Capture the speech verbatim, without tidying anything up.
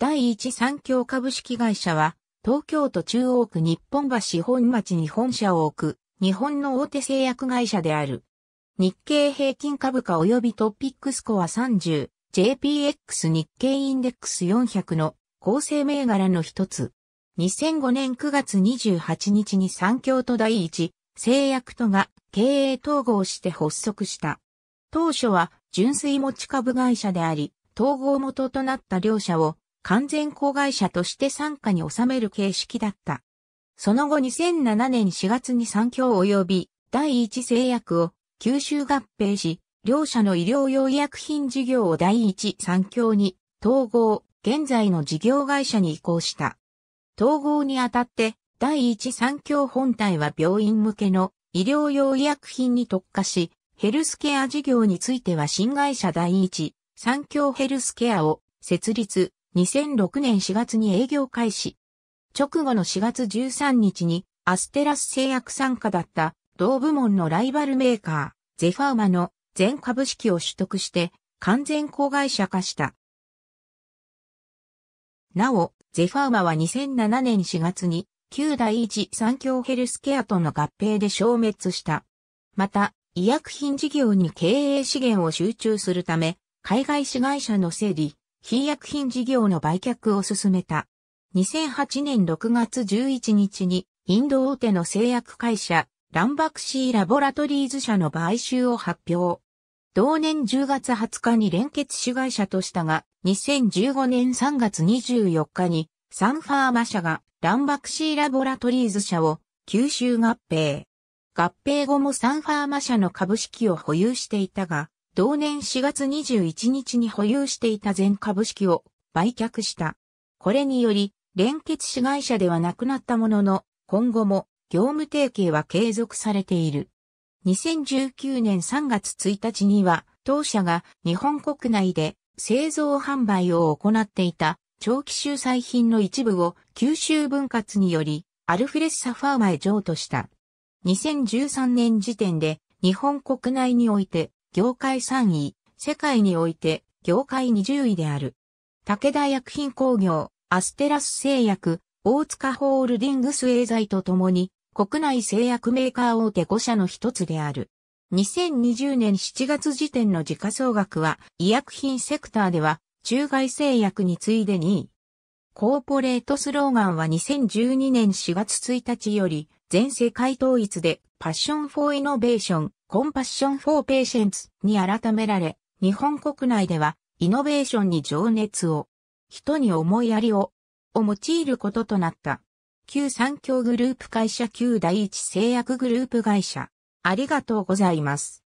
第一三共株式会社は、東京都中央区日本橋本町に本社を置く、日本の大手製薬会社である。日経平均株価及びトピックスコアさんじゅう、ジェーピーエックス 日経インデックスよんひゃくの構成銘柄の一つ。にせんごねんくがつにじゅうはちにちに三共と第一製薬とが経営統合して発足した。当初は純粋持ち株会社であり、統合元となった両社を完全子会社として傘下に収める形式だった。その後にせんななねんしがつに三共及び第一製薬を吸収合併し、両社の医療用医薬品事業を第一三共に統合、現在の事業会社に移行した。統合にあたって、第一三共本体は病院向けの医療用医薬品に特化し、ヘルスケア事業については新会社第一三共ヘルスケアを設立、にせんろくねんしがつに営業開始。直後のしがつじゅうさんにちにアステラス製薬傘下だった同部門のライバルメーカー、ゼファーマの全株式を取得して完全子会社化した。なお、ゼファーマはにせんななねんしがつに旧第一三共ヘルスケアとの合併で消滅した。また、医薬品事業に経営資源を集中するため、海外子会社の整理、非医薬品事業の売却を進めた。にせんはちねんろくがつじゅういちにちに、インド大手の製薬会社、ランバクシーラボラトリーズ社の買収を発表。同年じゅうがつはつかに連結子会社としたが、にせんじゅうごねんさんがつにじゅうよっかに、サンファーマ社がランバクシーラボラトリーズ社を吸収合併。合併後もサンファーマ社の株式を保有していたが、同年しがつにじゅういちにちに保有していた全株式を売却した。これにより、連結子会社ではなくなったものの、今後も、業務提携は継続されている。にせんじゅうきゅうねんさんがつついたちには、当社が日本国内で製造販売を行っていた長期集採品の一部を吸収分割により、アルフレッサファーマへ譲渡した。にせんじゅうさんねん時点で、日本国内において業界さんい、世界において業界にじゅういである。武田薬品工業、アステラス製薬、大塚ホールディングスエーザイとともに、国内製薬メーカー大手ご社の一つである。にせんにじゅうねんしちがつ時点の時価総額は、医薬品セクターでは、中外製薬に次いでにい。コーポレートスローガンはにせんじゅうにねんしがつついたちより、全世界統一で、パッションフォーイノベーション、コンパッションフォーペーシェンツに改められ、日本国内では、イノベーションに情熱を、人に思いやりを、を用いることとなった。旧三共グループ会社旧第一製薬グループ会社。ありがとうございます。